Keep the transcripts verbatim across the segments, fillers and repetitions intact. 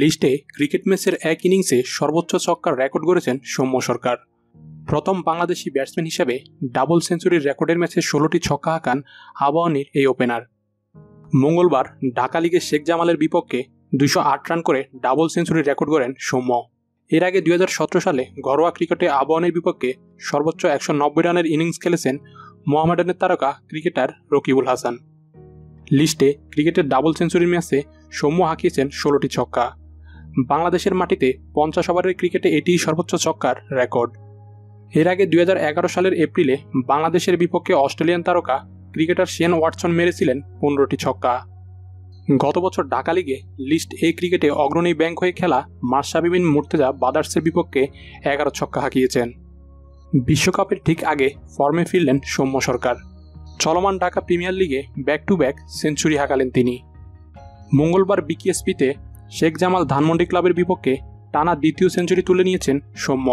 লিস্টে ক্রিকেট ম্যাচের এক ইনিংসে সর্বোচ্চ ছক্কার রেকর্ড গড়েছেন সৌম্য সরকার। প্রথম বাংলাদেশি ব্যাটসম্যান হিসেবে ডাবল সেঞ্চুরির রেকর্ডের ম্যাচে ষোলোটি ছক্কা হাঁকান আবাহনীর এই ওপেনার। মঙ্গলবার ঢাকা লিগে শেখ জামালের বিপক্ষে দুইশো আট রান করে ডাবল সেঞ্চুরির রেকর্ড গড়েন সৌম্য। এর আগে দুই হাজার সতেরো সালে ঘরোয়া ক্রিকেটে আবাহনীর বিপক্ষে সর্বোচ্চ একশো নব্বই রানের ইনিংস খেলেছেন মোহামেডানের তারকা ক্রিকেটার রকিবুল হাসান। লিস্টে ক্রিকেটের ডাবল সেঞ্চুরির ম্যাচে সৌম্য হাঁকিয়েছেন ষোলোটি ছক্কা। বাংলাদেশের মাটিতে পঞ্চাশ ওভারের ক্রিকেটে এটিই সর্বোচ্চ ছক্কার রেকর্ড। এর আগে দুই হাজার এগারো সালের এপ্রিলে বাংলাদেশের বিপক্ষে অস্ট্রেলিয়ান তারকা ক্রিকেটার শেন ওয়াটসন মেরেছিলেন পনেরোটি ছক্কা। গত বছর ঢাকা লিগে লিস্ট এ ক্রিকেটে অগ্রণী ব্যাংক হয়ে খেলা মাশরাফি বিন মুর্তজা ব্রাদার্সের বিপক্ষে এগারো ছক্কা হাঁকিয়েছেন। বিশ্বকাপের ঠিক আগে ফর্মে ফিরলেন সৌম্য সরকার। চলমান ঢাকা প্রিমিয়ার লিগে ব্যাক টু ব্যাক সেঞ্চুরি হাঁকালেন তিনি। মঙ্গলবার বিকেএসপিতে শেখ জামাল ধানমন্ডি ক্লাবের বিপক্ষে টানা দ্বিতীয় সেঞ্চুরি তুলে নিয়েছেন সৌম্য।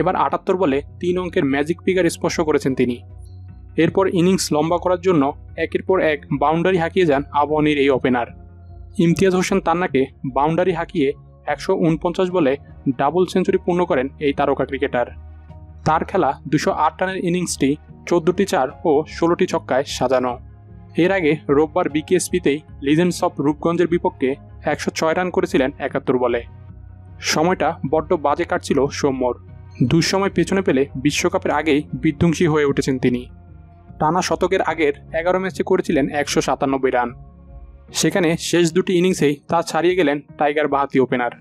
এবার আটাত্তর বলে তিন অঙ্কের ম্যাজিক ফিগার স্পর্শ করেছেন তিনি। এরপর ইনিংস লম্বা করার জন্য একের পর এক বাউন্ডারি হাঁকিয়ে যান আবাহনীর এই ওপেনার। ইমতিয়াজ হোসেন তান্নাকে বাউন্ডারি হাঁকিয়ে একশো উনপঞ্চাশ বলে ডাবল সেঞ্চুরি পূর্ণ করেন এই তারকা ক্রিকেটার। তার খেলা দুশো আট রানের ইনিংসটি চোদ্দোটি চার ও ষোলোটি ছক্কায় সাজানো। এর আগে রোববার বিকেএসপিতেই লিজেন্ডস অব রূপগঞ্জের বিপক্ষে একশো ছয় রান করেছিলেন একাত্তর বলে। সময়টা বড্ড বাজে কাটছিল সৌম্যর। দুঃসময় পেছনে পেলে বিশ্বকাপের আগেই বিধ্বংসী হয়ে উঠেছেন তিনি। টানা শতকের আগের এগারো ম্যাচে করেছিলেন একশো সাতানব্বই রান। সেখানে শেষ দুটি ইনিংসেই তা ছাড়িয়ে গেলেন টাইগার বাহাতি ওপেনার।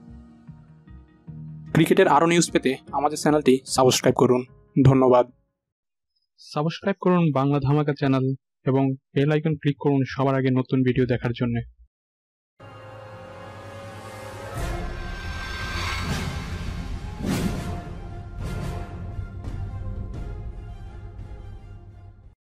ক্রিকেটের আরও নিউজ পেতে আমাদের চ্যানেলটি সাবস্ক্রাইব করুন। ধন্যবাদ। সাবস্ক্রাইব করুন বাংলা ধামাকা চ্যানেল এবং বেল আইকন ক্লিক করুন সবার আগে নতুন ভিডিও দেখার জন্য।